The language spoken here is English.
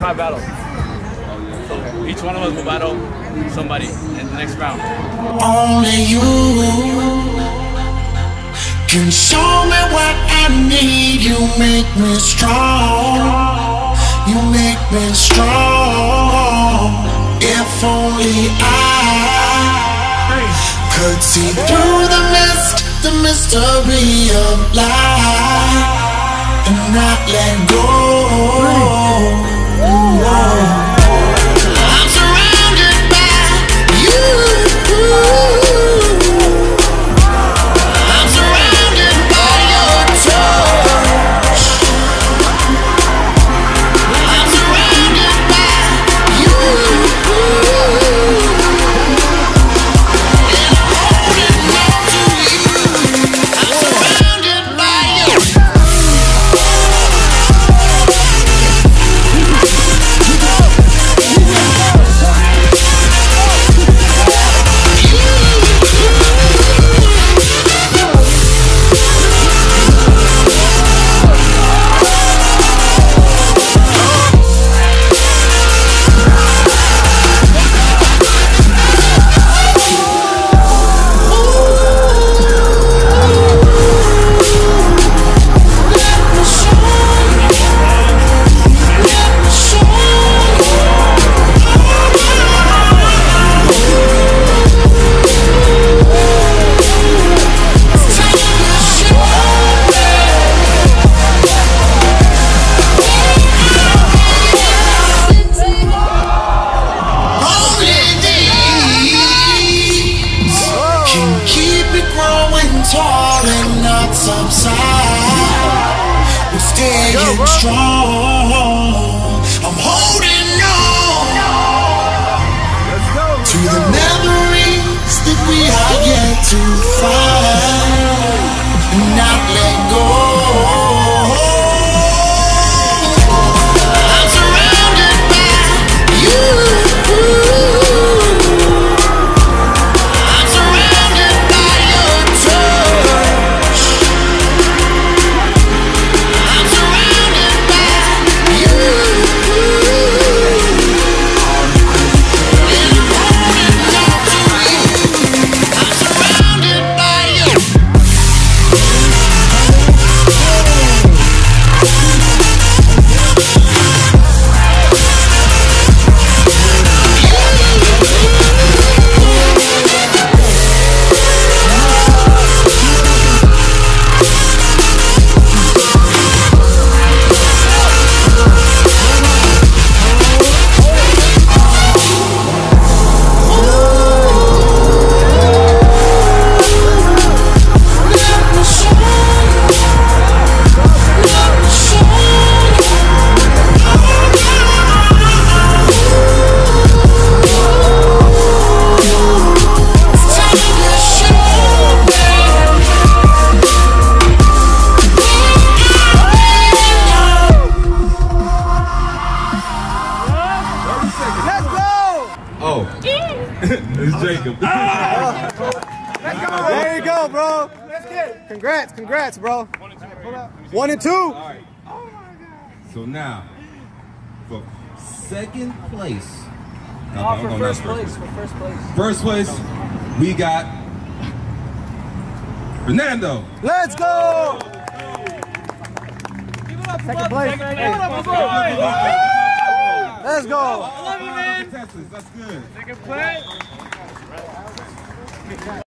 5 battles. So each one of us will battle somebody in the next round. Only you can show me what I need. You make me strong. You make me strong. If only I could see through the mist, the mystery of life, and not let go. Tall and not subside. We're staying strong. I'm holding on to the memories that we are yet to find, and not let go. It's Jacob. Let's go. There you go, bro. Let's get it. Congrats, bro. 1 and 2. All right. Oh my God. So now, for second place. For first place. First place, we got Fernando. Let's go. Give it up, second place. Give it up, boy. Let's go. I love you, man. That's good. Second play.